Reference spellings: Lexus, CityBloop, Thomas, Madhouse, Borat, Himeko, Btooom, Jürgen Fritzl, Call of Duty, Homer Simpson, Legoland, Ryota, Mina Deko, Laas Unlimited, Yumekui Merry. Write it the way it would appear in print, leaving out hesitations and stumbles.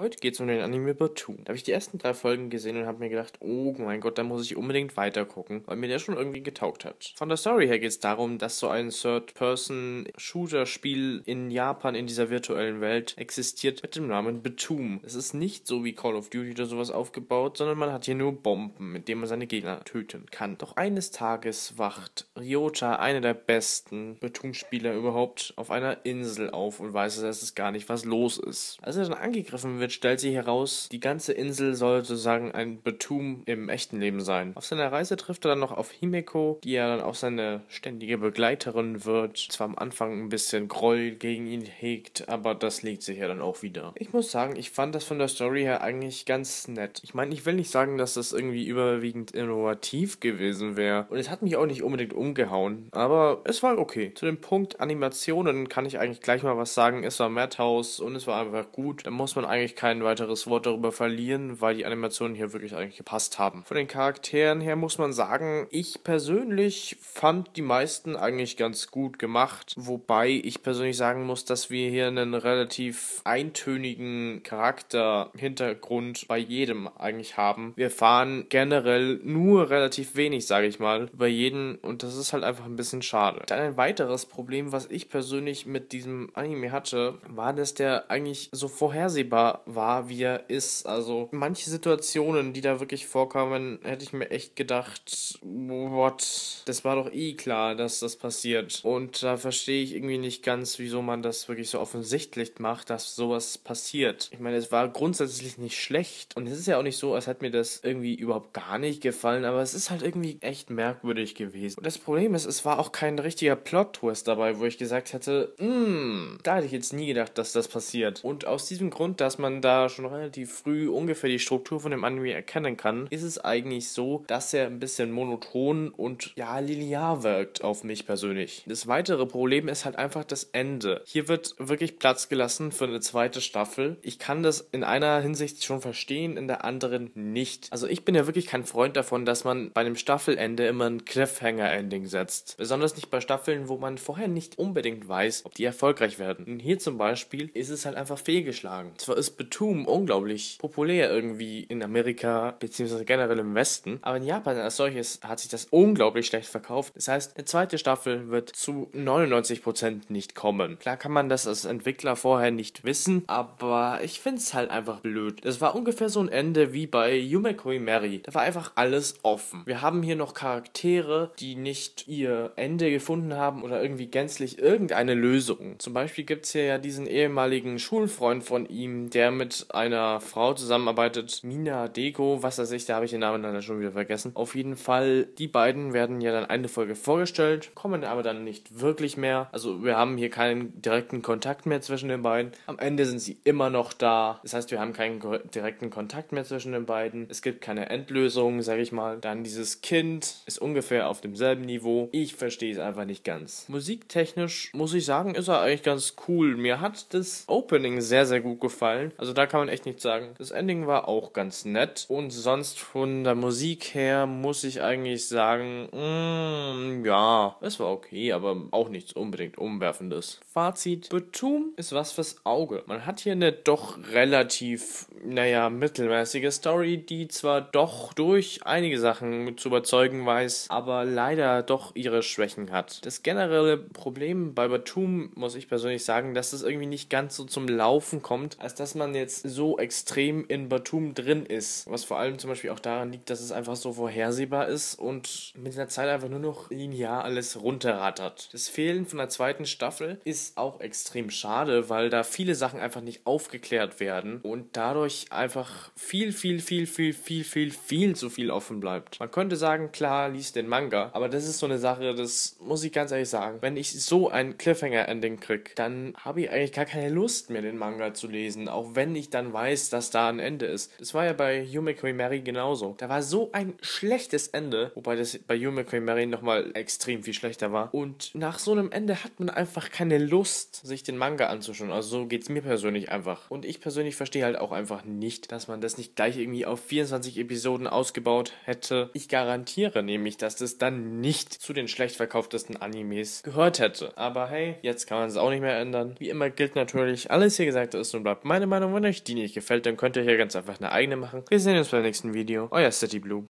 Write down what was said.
Heute geht es um den Anime Btooom. Da habe ich die ersten 3 Folgen gesehen und habe mir gedacht, oh mein Gott, da muss ich unbedingt weitergucken, weil mir der schon irgendwie getaugt hat. Von der Story her geht es darum, dass so ein Third-Person-Shooter-Spiel in Japan in dieser virtuellen Welt existiert mit dem Namen Btooom. Es ist nicht so wie Call of Duty oder sowas aufgebaut, sondern man hat hier nur Bomben, mit denen man seine Gegner töten kann. Doch eines Tages wacht Ryota, einer der besten Btooom-Spieler überhaupt, auf einer Insel auf und weiß, dass es gar nicht was los ist. Als er dann angegriffen wird, stellt sich heraus, die ganze Insel soll sozusagen ein Btooom im echten Leben sein. Auf seiner Reise trifft er dann noch auf Himeko, die ja dann auch seine ständige Begleiterin wird. Zwar am Anfang ein bisschen Groll gegen ihn hegt, aber das legt sich ja dann auch wieder. Ich muss sagen, ich fand das von der Story her eigentlich ganz nett. Ich meine, ich will nicht sagen, dass das irgendwie überwiegend innovativ gewesen wäre. Und es hat mich auch nicht unbedingt umgehauen, aber es war okay. Zu dem Punkt Animationen kann ich eigentlich gleich mal was sagen. Es war Madhouse und es war einfach gut. Da muss man eigentlich kein weiteres Wort darüber verlieren, weil die Animationen hier wirklich eigentlich gepasst haben. Von den Charakteren her muss man sagen, ich persönlich fand die meisten eigentlich ganz gut gemacht, wobei ich persönlich sagen muss, dass wir hier einen relativ eintönigen Charakterhintergrund bei jedem eigentlich haben. Wir erfahren generell nur relativ wenig, sage ich mal, über jeden und das ist halt einfach ein bisschen schade. Dann ein weiteres Problem, was ich persönlich mit diesem Anime hatte, war, dass der eigentlich so vorhersehbar war, wie er ist. Also manche Situationen, die da wirklich vorkamen, hätte ich mir echt gedacht, what? Das war doch eh klar, dass das passiert. Und da verstehe ich irgendwie nicht ganz, wieso man das wirklich so offensichtlich macht, dass sowas passiert. Ich meine, es war grundsätzlich nicht schlecht und es ist ja auch nicht so, als hätte mir das irgendwie überhaupt gar nicht gefallen, aber es ist halt irgendwie echt merkwürdig gewesen. Und das Problem ist, es war auch kein richtiger Plot-Twist dabei, wo ich gesagt hätte, da hätte ich jetzt nie gedacht, dass das passiert. Und aus diesem Grund, dass man da schon relativ früh ungefähr die Struktur von dem Anime erkennen kann, ist es eigentlich so, dass er ein bisschen monoton und ja, linear wirkt auf mich persönlich. Das weitere Problem ist halt einfach das Ende. Hier wird wirklich Platz gelassen für eine zweite Staffel. Ich kann das in einer Hinsicht schon verstehen, in der anderen nicht. Also ich bin ja wirklich kein Freund davon, dass man bei einem Staffelende immer ein Cliffhanger-Ending setzt. Besonders nicht bei Staffeln, wo man vorher nicht unbedingt weiß, ob die erfolgreich werden. Und hier zum Beispiel ist es halt einfach fehlgeschlagen. Zwar ist Btooom unglaublich populär irgendwie in Amerika, beziehungsweise generell im Westen, aber in Japan als solches hat sich das unglaublich schlecht verkauft. Das heißt, eine zweite Staffel wird zu 99% nicht kommen. Klar kann man das als Entwickler vorher nicht wissen, aber ich finde es halt einfach blöd. Das war ungefähr so ein Ende wie bei Yumekui Merry. Da war einfach alles offen. Wir haben hier noch Charaktere, die nicht ihr Ende gefunden haben oder irgendwie gänzlich irgendeine Lösung. Zum Beispiel gibt es hier ja diesen ehemaligen Schulfreund von ihm, der mit einer Frau zusammenarbeitet, Mina Deko, was weiß ich, da habe ich den Namen dann schon wieder vergessen. Auf jeden Fall, die beiden werden ja dann eine Folge vorgestellt, kommen aber dann nicht wirklich mehr. Also wir haben hier keinen direkten Kontakt mehr zwischen den beiden. Am Ende sind sie immer noch da. Das heißt, wir haben keinen direkten Kontakt mehr zwischen den beiden. Es gibt keine Endlösung, sage ich mal. Dann dieses Kind ist ungefähr auf demselben Niveau. Ich verstehe es einfach nicht ganz. Musiktechnisch, muss ich sagen, ist er eigentlich ganz cool. Mir hat das Opening sehr, sehr gut gefallen. Also da kann man echt nichts sagen. Das Ending war auch ganz nett. Und sonst von der Musik her muss ich eigentlich sagen, ja, es war okay, aber auch nichts unbedingt Umwerfendes. Fazit, Btooom ist was fürs Auge. Man hat hier eine doch relativ, naja, mittelmäßige Story, die zwar doch durch einige Sachen zu überzeugen weiß, aber leider doch ihre Schwächen hat. Das generelle Problem bei Btooom, muss ich persönlich sagen, dass es irgendwie nicht ganz so zum Laufen kommt, als dass man jetzt so extrem in Btooom drin ist. Was vor allem zum Beispiel auch daran liegt, dass es einfach so vorhersehbar ist und mit der Zeit einfach nur noch linear alles runterrattert. Das Fehlen von der zweiten Staffel ist auch extrem schade, weil da viele Sachen einfach nicht aufgeklärt werden und dadurch einfach viel zu viel offen bleibt. Man könnte sagen, klar, lies den Manga, aber das ist so eine Sache, das muss ich ganz ehrlich sagen. Wenn ich so ein Cliffhanger-Ending kriege, dann habe ich eigentlich gar keine Lust mehr, den Manga zu lesen, auch wenn ich dann weiß, dass da ein Ende ist. Das war ja bei Yumekui Merry genauso. Da war so ein schlechtes Ende, wobei das bei Yumekui Merry nochmal extrem viel schlechter war. Und nach so einem Ende hat man einfach keine Lust, sich den Manga anzuschauen. Also so geht es mir persönlich einfach. Und ich persönlich verstehe halt auch einfach einfach nicht, dass man das nicht gleich irgendwie auf 24 Episoden ausgebaut hätte. Ich garantiere nämlich, dass das dann nicht zu den schlecht verkauftesten Animes gehört hätte. Aber hey, jetzt kann man es auch nicht mehr ändern. Wie immer gilt natürlich, alles hier gesagt ist und bleibt meine Meinung. Wenn euch die nicht gefällt, dann könnt ihr hier ganz einfach eine eigene machen. Wir sehen uns beim nächsten Video. Euer CityBloop.